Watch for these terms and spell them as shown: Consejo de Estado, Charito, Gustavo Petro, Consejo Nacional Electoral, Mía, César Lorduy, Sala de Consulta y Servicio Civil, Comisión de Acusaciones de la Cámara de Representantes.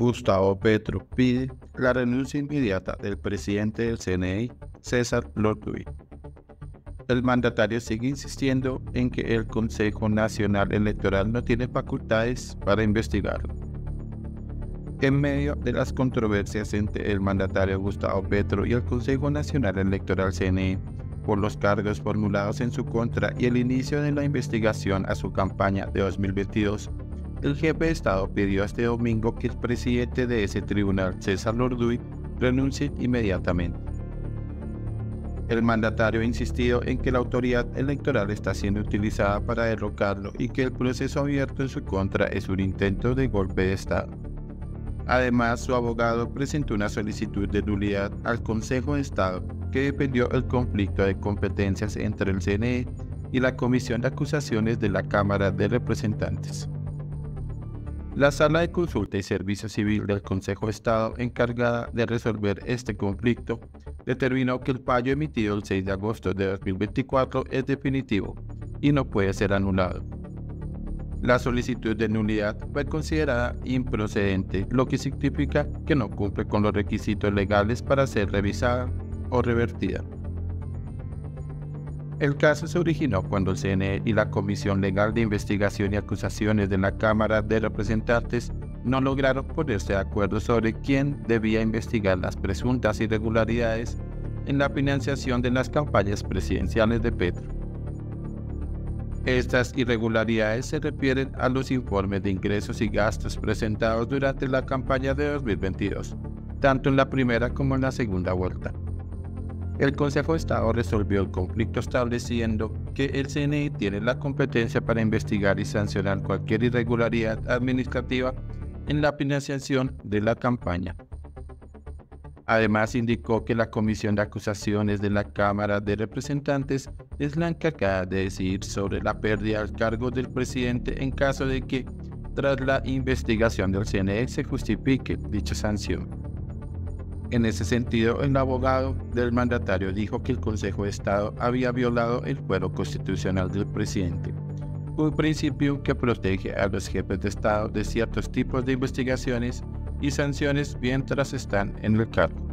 Gustavo Petro pide la renuncia inmediata del presidente del CNE, César Lorduy. El mandatario sigue insistiendo en que el Consejo Nacional Electoral no tiene facultades para investigarlo. En medio de las controversias entre el mandatario Gustavo Petro y el Consejo Nacional Electoral CNE, por los cargos formulados en su contra y el inicio de la investigación a su campaña de 2022, el jefe de Estado pidió este domingo que el presidente de ese tribunal, César Lorduy, renuncie inmediatamente. El mandatario ha insistido en que la autoridad electoral está siendo utilizada para derrocarlo y que el proceso abierto en su contra es un intento de golpe de Estado. Además, su abogado presentó una solicitud de nulidad al Consejo de Estado que dependió el conflicto de competencias entre el CNE y la Comisión de Acusaciones de la Cámara de Representantes. La Sala de Consulta y Servicio Civil del Consejo de Estado, encargada de resolver este conflicto, determinó que el fallo emitido el 6 de agosto de 2024 es definitivo y no puede ser anulado. La solicitud de nulidad fue considerada improcedente, lo que significa que no cumple con los requisitos legales para ser revisada o revertida. El caso se originó cuando el CNE y la Comisión Legal de Investigación y Acusaciones de la Cámara de Representantes no lograron ponerse de acuerdo sobre quién debía investigar las presuntas irregularidades en la financiación de las campañas presidenciales de Petro. Estas irregularidades se refieren a los informes de ingresos y gastos presentados durante la campaña de 2022, tanto en la primera como en la segunda vuelta. El Consejo de Estado resolvió el conflicto estableciendo que el CNE tiene la competencia para investigar y sancionar cualquier irregularidad administrativa en la financiación de la campaña. Además, indicó que la Comisión de Acusaciones de la Cámara de Representantes es la encargada de decidir sobre la pérdida del cargo del presidente en caso de que, tras la investigación del CNE, se justifique dicha sanción. En ese sentido, el abogado del mandatario dijo que el Consejo de Estado había violado el fuero constitucional del presidente, un principio que protege a los jefes de Estado de ciertos tipos de investigaciones y sanciones mientras están en el cargo.